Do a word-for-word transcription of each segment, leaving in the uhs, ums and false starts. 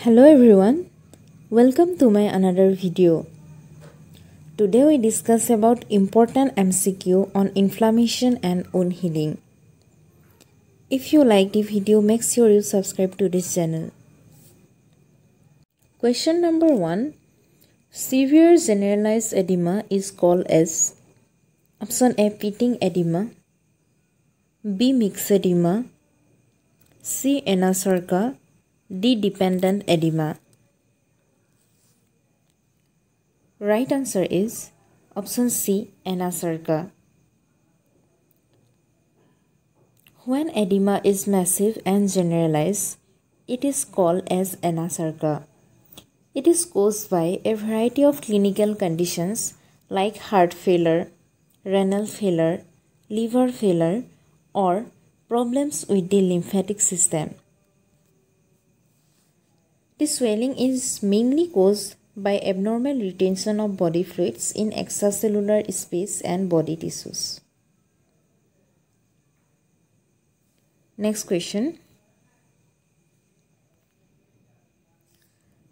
Hello everyone, welcome to my another video. Today we discuss about important M C Q on inflammation and wound healing. If you like the video, make sure you subscribe to this channel. Question number one. Severe generalized edema is called as option A. Pitting edema, B. Myxedema, C. Anasarca, D. Dependent edema. Right answer is option C. Anasarca. When edema is massive and generalized, it is called as anasarca. It is caused by a variety of clinical conditions like heart failure, renal failure, liver failure, or problems with the lymphatic system. The swelling is mainly caused by abnormal retention of body fluids in extracellular space and body tissues. Next question.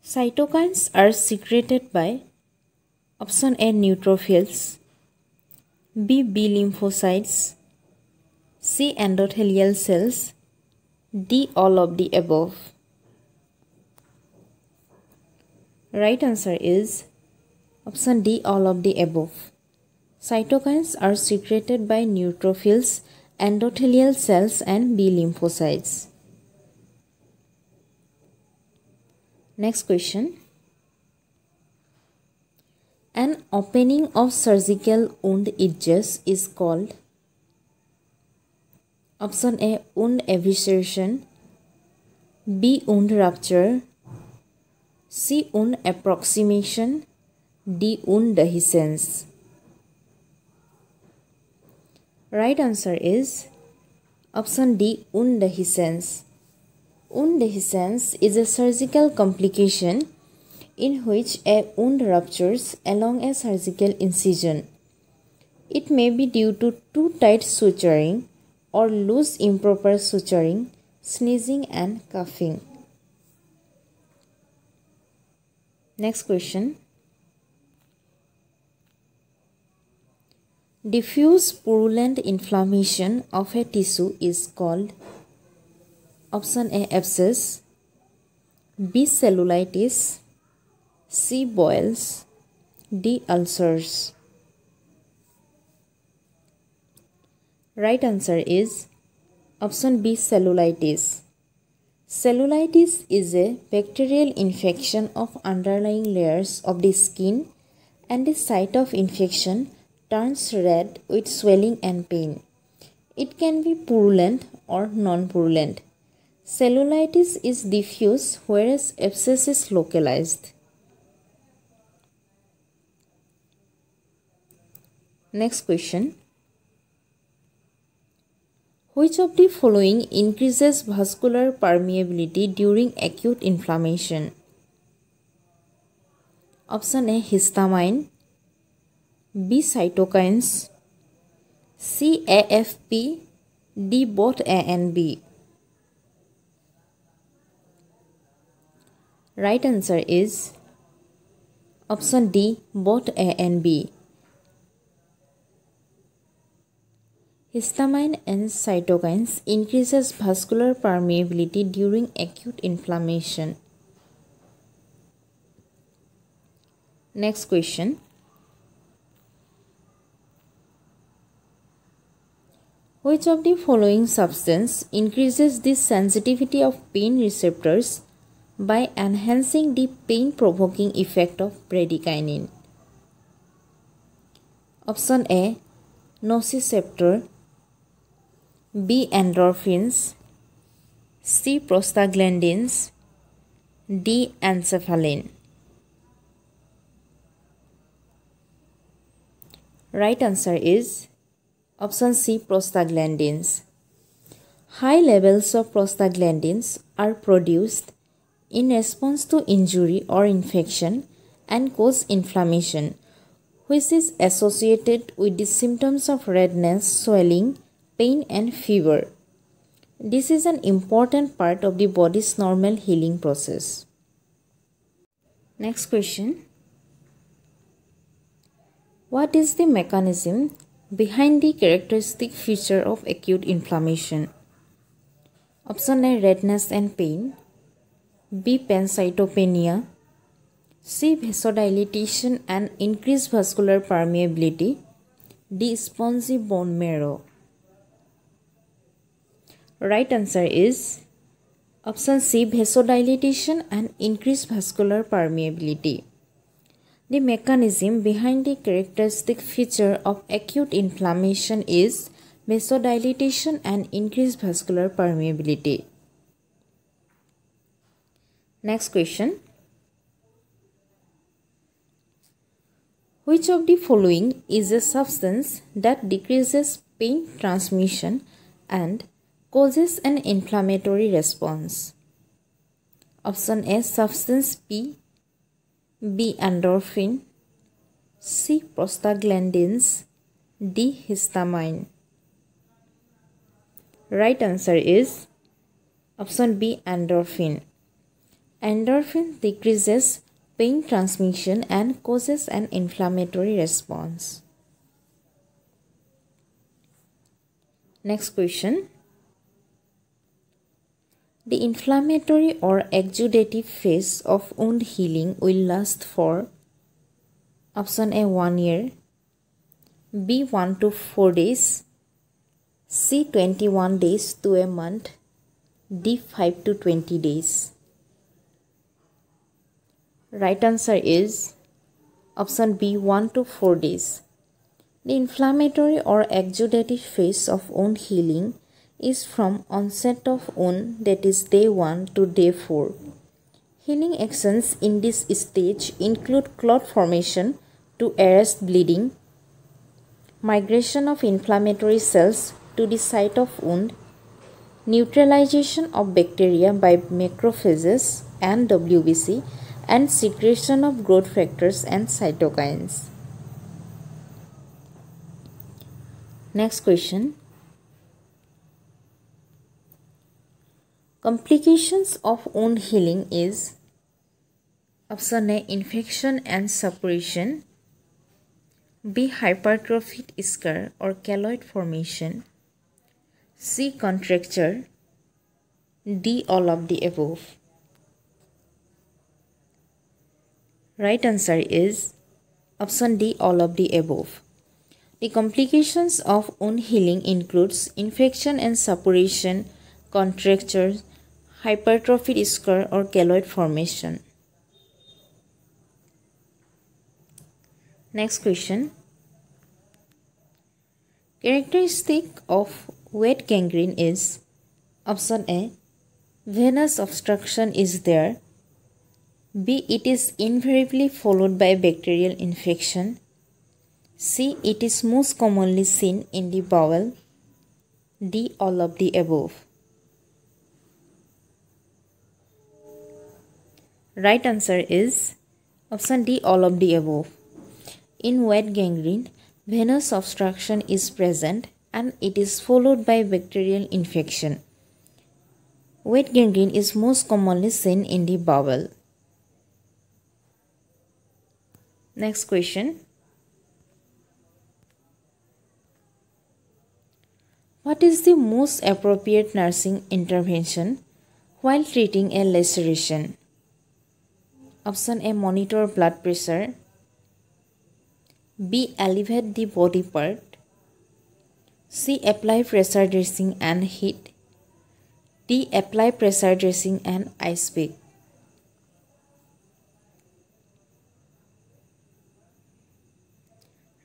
Cytokines are secreted by option A. Neutrophils, B. B lymphocytes, C. Endothelial cells, D. All of the above. Right answer is option D. All of the above. Cytokines are secreted by neutrophils, endothelial cells, and B lymphocytes. Next question. An opening of surgical wound edges is called option A. Wound evisceration, B. Wound rupture, C. Wound approximation, D. Wound dehiscence. Right answer is option D. Wound dehiscence. Wound dehiscence is a surgical complication in which a wound ruptures along a surgical incision. It may be due to too tight suturing or loose improper suturing, sneezing, and coughing. Next question. Diffuse purulent inflammation of a tissue is called option A. Abscess, B. Cellulitis, C. Boils, D. Ulcers. Right answer is option B. Cellulitis. Cellulitis is a bacterial infection of underlying layers of the skin, and the site of infection turns red with swelling and pain. It can be purulent or non-purulent. Cellulitis is diffuse, whereas abscess is localized. Next question. Which of the following increases vascular permeability during acute inflammation? Option A. Histamine, B. Cytokines, C. A F P, D. Both A and B. Right answer is option D. Both A and B. Histamine and cytokines increases vascular permeability during acute inflammation. Next question. Which of the following substance increases the sensitivity of pain receptors by enhancing the pain-provoking effect of bradykinin? Option A. Nociceptor, B. Endorphins, C. Prostaglandins, D. Encephaline. Right answer is option C. Prostaglandins. High levels of prostaglandins are produced in response to injury or infection and cause inflammation, which is associated with the symptoms of redness, swelling, pain, and fever. This is an important part of the body's normal healing process. Next question. What is the mechanism behind the characteristic feature of acute inflammation? Option A, redness and pain. B, pancytopenia. C, vasodilatation and increased vascular permeability. D, spongy bone marrow. Right answer is option C, vasodilatation and increased vascular permeability. The mechanism behind the characteristic feature of acute inflammation is vasodilatation and increased vascular permeability. Next question. Which of the following is a substance that decreases pain transmission and causes an inflammatory response? Option A, substance P. B, endorphin. C, prostaglandins. D, histamine. Right answer is option B, endorphin. Endorphin decreases pain transmission and causes an inflammatory response. Next question. The inflammatory or exudative phase of wound healing will last for option A, one year. B, one to four days. C, twenty-one days to a month. D, five to twenty days. Right answer is option B, one to four days. The inflammatory or exudative phase of wound healing is from onset of wound, that is day one, to day four. Healing actions in this stage include clot formation to arrest bleeding, migration of inflammatory cells to the site of wound, neutralization of bacteria by macrophages and W B C, and secretion of growth factors and cytokines. Next question. Complications of wound healing is option A, infection and suppuration. B, hypertrophic scar or keloid formation. C, contracture. D, all of the above. Right answer is option D, all of the above. The complications of wound healing includes infection and suppuration, contracture, hypertrophic scar or keloid formation. Next question. Characteristic of wet gangrene is option A, venous obstruction is there. B, it is invariably followed by bacterial infection. C, it is most commonly seen in the bowel. D, all of the above. Right answer is option D, all of the above. In wet gangrene, venous obstruction is present and it is followed by bacterial infection. Wet gangrene is most commonly seen in the bowel. Next question. What is the most appropriate nursing intervention while treating a laceration? Option A, monitor blood pressure. B, elevate the body part. C, apply pressure dressing and heat. D, apply pressure dressing and ice pick.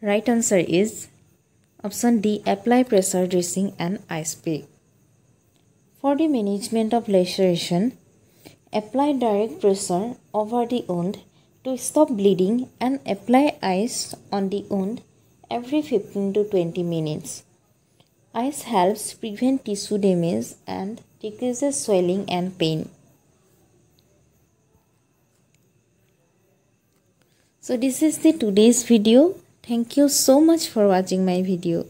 Right answer is option D, apply pressure dressing and ice pick. For the management of laceration, apply direct pressure over the wound to stop bleeding and apply ice on the wound every fifteen to twenty minutes. Ice helps prevent tissue damage and decreases swelling and pain. So this is the today's video. Thank you so much for watching my video.